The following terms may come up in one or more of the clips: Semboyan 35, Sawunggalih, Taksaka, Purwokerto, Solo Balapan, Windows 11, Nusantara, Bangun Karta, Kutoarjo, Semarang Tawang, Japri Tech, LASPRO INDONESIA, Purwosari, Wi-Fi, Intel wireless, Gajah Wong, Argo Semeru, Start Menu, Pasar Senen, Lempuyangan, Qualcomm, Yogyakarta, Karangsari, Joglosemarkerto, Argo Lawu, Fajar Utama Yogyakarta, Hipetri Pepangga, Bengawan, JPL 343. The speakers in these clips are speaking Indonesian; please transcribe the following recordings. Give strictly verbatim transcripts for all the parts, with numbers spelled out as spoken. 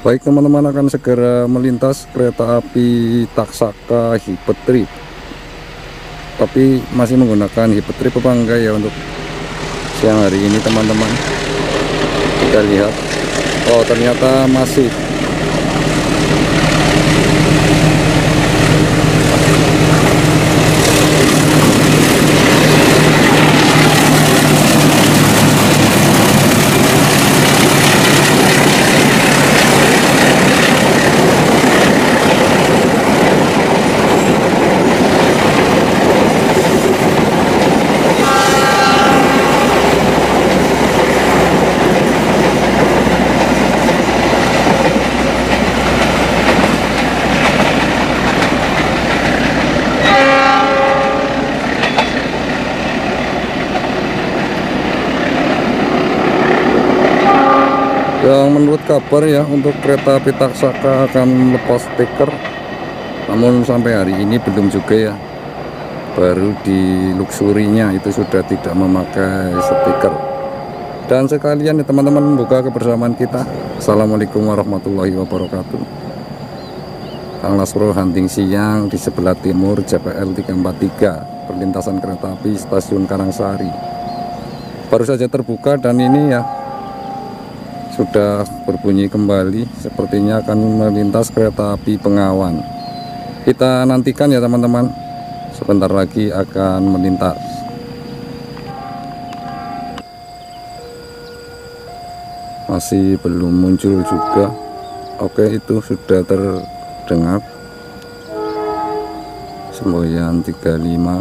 Baik teman-teman, akan segera melintas kereta api Taksaka Hipetri, tapi masih menggunakan Hipetri Pepangga ya untuk siang hari ini teman-teman. Kita lihat, oh ternyata masih yang menurut kabar ya untuk kereta api Taksaka akan lepas stiker, namun sampai hari ini belum juga ya, baru di luxurinya itu sudah tidak memakai stiker. Dan sekalian ya teman-teman, membuka kebersamaan kita. Assalamualaikum warahmatullahi wabarakatuh. Kang Lasro hunting siang di sebelah timur J P L tiga empat tiga, perlintasan kereta api stasiun Karangsari baru saja terbuka dan ini ya sudah berbunyi kembali. Sepertinya akan melintas kereta api Bengawan. Kita nantikan ya teman-teman, sebentar lagi akan melintas. Masih belum muncul juga. Oke, itu sudah terdengar Semboyan tiga puluh lima.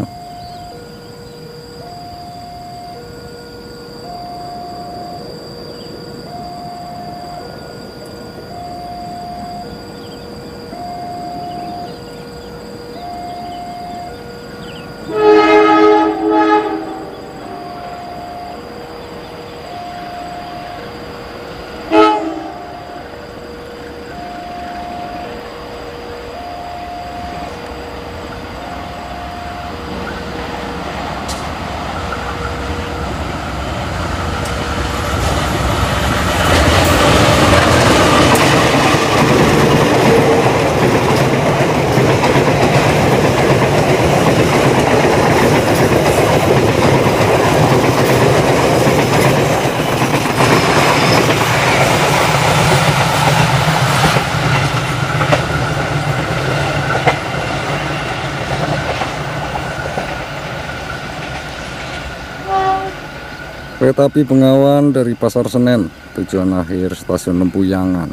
Kereta api Bengawan dari Pasar Senen, tujuan akhir stasiun Lempuyangan.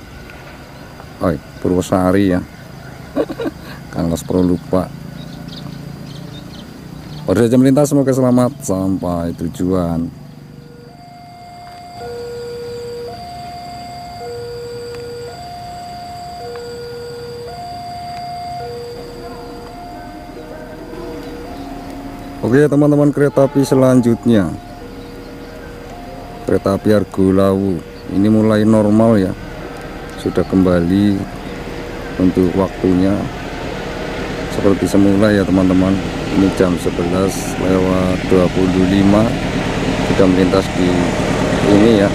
Oi, Purwosari ya. Kang Laspro lupa. Baru saja melintas, semoga selamat sampai tujuan. Oke teman-teman, kereta api selanjutnya kereta api Argo Lawu ini mulai normal ya, sudah kembali untuk waktunya seperti semula ya teman-teman. Ini jam sebelas lewat dua puluh lima sudah melintas di ini ya.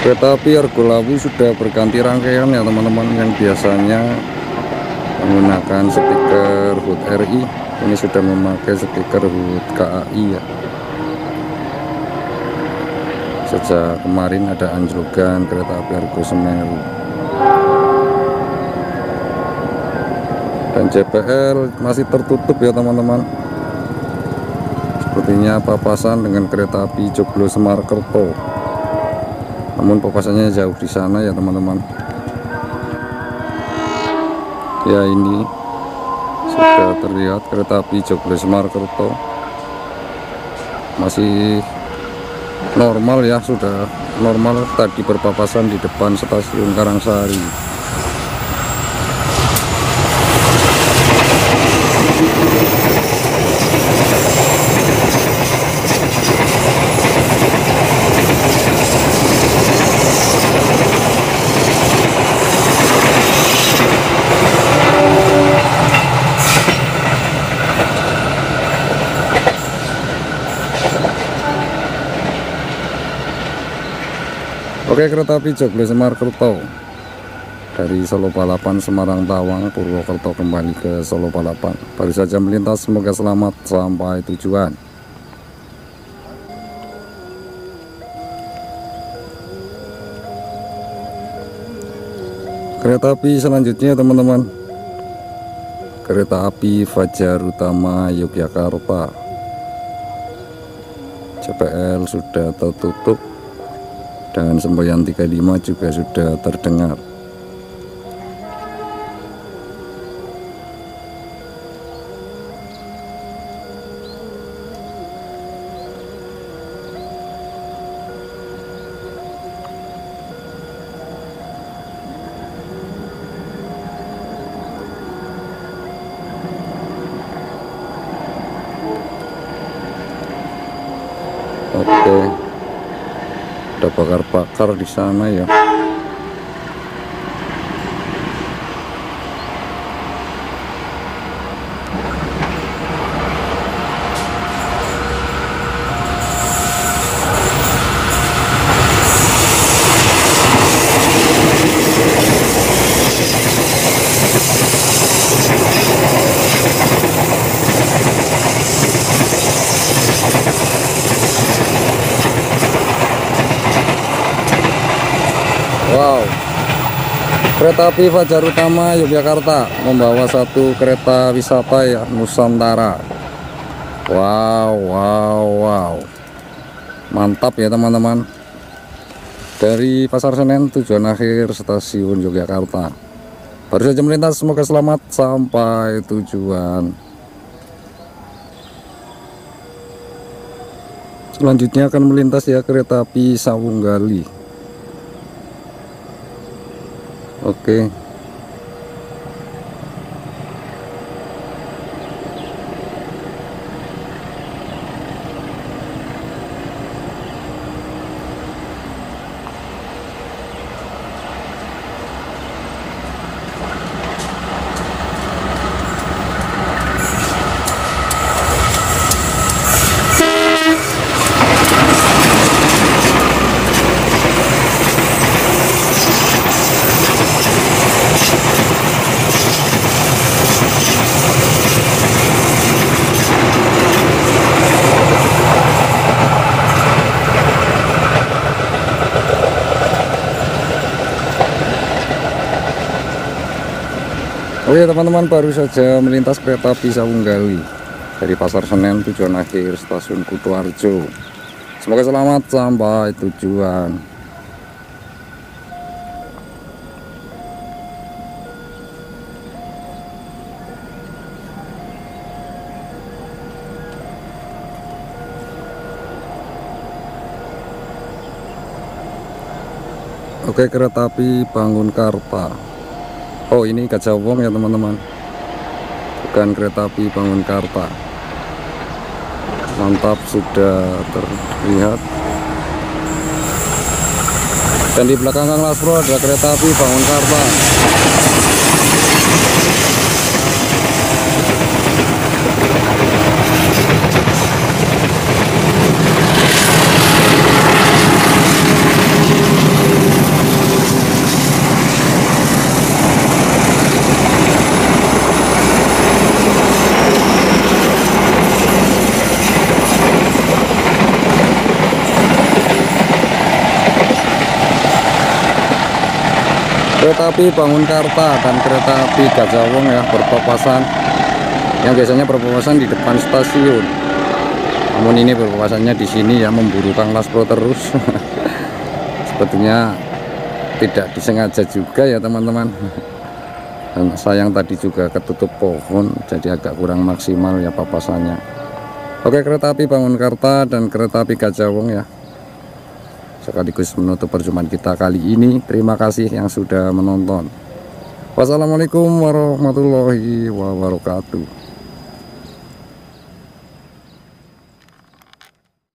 Kereta api Argo Lawu sudah berganti rangkaian ya teman-teman, yang biasanya menggunakan stiker H U T R I, ini sudah memakai stiker H U T K A I ya. Sejak kemarin ada anjlogan kereta api Argo Semeru. Dan J P L masih tertutup ya teman-teman. Sepertinya papasan dengan kereta api Joglosemarkerto, namun papasannya jauh di sana ya teman-teman. Ya ini Sudah terlihat kereta api Joglosemarkerto masih normal ya, sudah normal tadi berpapasan di depan stasiun Karangsari. Oke, kereta api Joglosemarkerto dari Solo Balapan, Semarang Tawang, Purwokerto kembali ke Solo Balapan. Baru saja melintas, semoga selamat sampai tujuan. Kereta api selanjutnya teman-teman, kereta api Fajar Utama Yogyakarta. J P L sudah tertutup dan Semboyan tiga puluh lima juga sudah terdengar. Oke, ada bakar-bakar di sana ya. Wow, kereta api Fajar Utama Yogyakarta membawa satu kereta wisata ya, Nusantara. Wow, wow, wow, mantap ya teman-teman. Dari Pasar Senen tujuan akhir stasiun Yogyakarta. Baru saja melintas, semoga selamat sampai tujuan. Selanjutnya akan melintas ya kereta api Sawunggalih. Oke, Oke teman-teman, baru saja melintas kereta api Sawunggalih dari Pasar Senen tujuan akhir stasiun Kutoarjo. Semoga selamat sampai tujuan. Oke, kereta api Bangun Karta. Oh, ini Gajah Wong ya teman-teman, bukan kereta api Bangun Karta. Mantap, sudah terlihat. Dan di belakang Kang Laspro ada kereta api Bangun Karta. Kereta api Bangun Karta dan kereta api Gajah Wong ya berpapasan, yang biasanya berpapasan di depan stasiun. Namun ini berpapasannya di sini ya, memburu Kang Laspro terus. Sepertinya tidak disengaja juga ya teman-teman. Dan sayang tadi juga ketutup pohon, jadi agak kurang maksimal ya papasannya. Oke, kereta api Bangun Karta dan kereta api Gajah Wong ya, sekaligus menutup perjumpaan kita kali ini. Terima kasih yang sudah menonton. Wassalamualaikum warahmatullahi wabarakatuh.